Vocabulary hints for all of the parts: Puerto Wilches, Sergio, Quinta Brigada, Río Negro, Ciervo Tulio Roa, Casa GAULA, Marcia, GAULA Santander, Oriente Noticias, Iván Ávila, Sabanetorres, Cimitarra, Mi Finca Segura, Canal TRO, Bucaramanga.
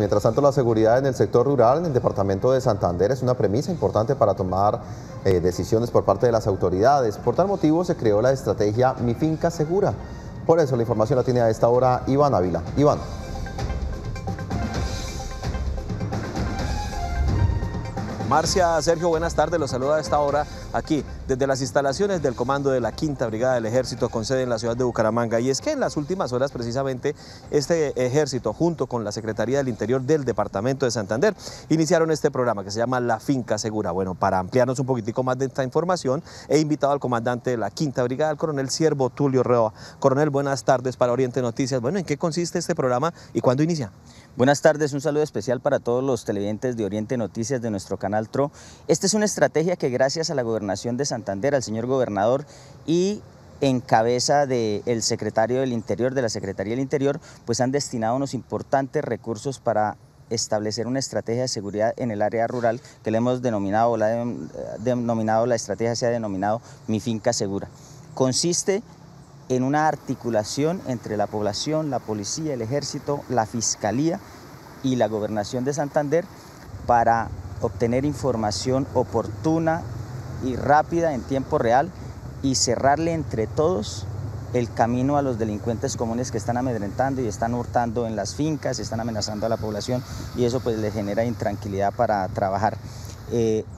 Mientras tanto, la seguridad en el sector rural, en el departamento de Santander, es una premisa importante para tomar decisiones por parte de las autoridades. Por tal motivo se creó la estrategia Mi Finca Segura. Por eso la información la tiene a esta hora Iván Ávila. Iván. Marcia, Sergio, buenas tardes, los saluda a esta hora aquí, desde las instalaciones del comando de la Quinta Brigada del Ejército con sede en la ciudad de Bucaramanga. Y es que en las últimas horas precisamente este ejército junto con la Secretaría del Interior del Departamento de Santander iniciaron este programa que se llama La Finca Segura. Bueno, para ampliarnos un poquitico más de esta información he invitado al comandante de la Quinta Brigada, el coronel Ciervo Tulio Roa. Coronel, buenas tardes para Oriente Noticias. Bueno, ¿en qué consiste este programa y cuándo inicia? Buenas tardes, un saludo especial para todos los televidentes de Oriente Noticias de nuestro canal TRO. Esta es una estrategia que gracias a la Gobernación de Santander, al señor gobernador y en cabeza del secretario del Interior, de la Secretaría del Interior, pues han destinado unos importantes recursos para establecer una estrategia de seguridad en el área rural que le hemos denominado, la estrategia se ha denominado Mi Finca Segura. Consiste en una articulación entre la población, la policía, el ejército, la fiscalía y la Gobernación de Santander para obtener información oportuna y rápida en tiempo real y cerrarle entre todos el camino a los delincuentes comunes que están amedrentando y están hurtando en las fincas, están amenazando a la población y eso pues le genera intranquilidad para trabajar.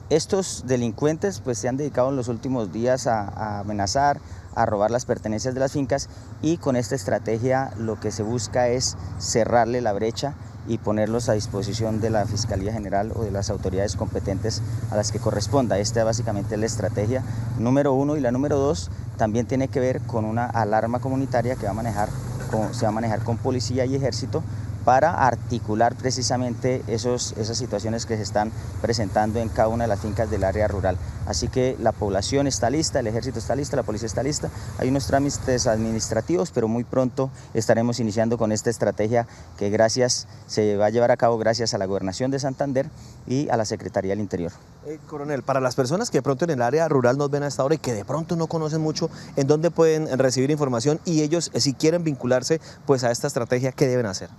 Estos delincuentes pues se han dedicado en los últimos días a amenazar, a robar las pertenencias de las fincas y con esta estrategia lo que se busca es cerrarle la brecha y ponerlos a disposición de la Fiscalía General o de las autoridades competentes a las que corresponda. Esta básicamente es la estrategia número 1 y la número 2 también tiene que ver con una alarma comunitaria que se va a manejar con policía y ejército para articular precisamente esas situaciones que se están presentando en cada una de las fincas del área rural. Así que la población está lista, el ejército está lista, la policía está lista, hay unos trámites administrativos, pero muy pronto estaremos iniciando con esta estrategia que se va a llevar a cabo gracias a la Gobernación de Santander y a la Secretaría del Interior. Coronel, para las personas que de pronto en el área rural nos ven a esta hora y que de pronto no conocen mucho, ¿en dónde pueden recibir información? Y ellos, si quieren vincularse pues a esta estrategia, ¿qué deben hacer?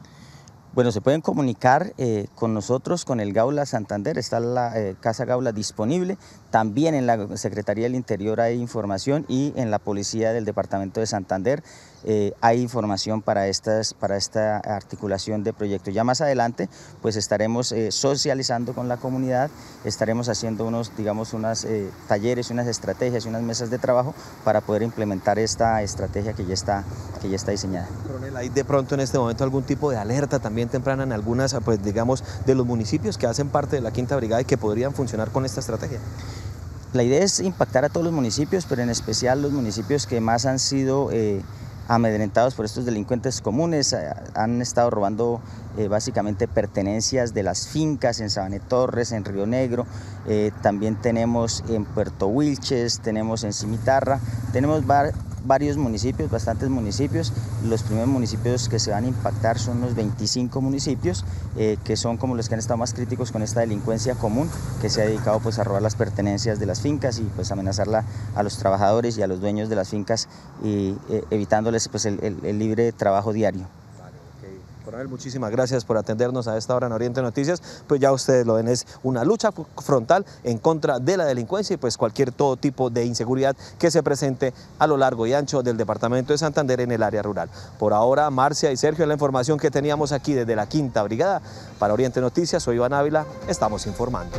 Bueno, se pueden comunicar con nosotros, con el GAULA Santander, está la Casa GAULA disponible, también en la Secretaría del Interior hay información y en la Policía del Departamento de Santander hay información para esta articulación de proyectos. Ya más adelante pues estaremos socializando con la comunidad, estaremos haciendo unos talleres, unas estrategias, unas mesas de trabajo para poder implementar esta estrategia que ya está diseñada. Coronel, ¿hay de pronto en este momento algún tipo de alerta también temprana en algunas, pues digamos, de los municipios que hacen parte de la Quinta Brigada y que podrían funcionar con esta estrategia? La idea es impactar a todos los municipios, pero en especial los municipios que más han sido amedrentados por estos delincuentes comunes. Han estado robando básicamente pertenencias de las fincas en Sabanetorres, en Río Negro, también tenemos en Puerto Wilches, tenemos en Cimitarra, tenemos varios municipios, bastantes municipios. Los primeros municipios que se van a impactar son los 25 municipios que son como los que han estado más críticos con esta delincuencia común que se ha dedicado pues a robar las pertenencias de las fincas y pues amenazarla a los trabajadores y a los dueños de las fincas y evitándoles pues el libre trabajo diario. Coronel, muchísimas gracias por atendernos a esta hora en Oriente Noticias. Pues ya ustedes lo ven, es una lucha frontal en contra de la delincuencia y pues cualquier todo tipo de inseguridad que se presente a lo largo y ancho del departamento de Santander en el área rural. Por ahora, Marcia y Sergio, la información que teníamos aquí desde la Quinta Brigada. Para Oriente Noticias, soy Iván Ávila, estamos informando.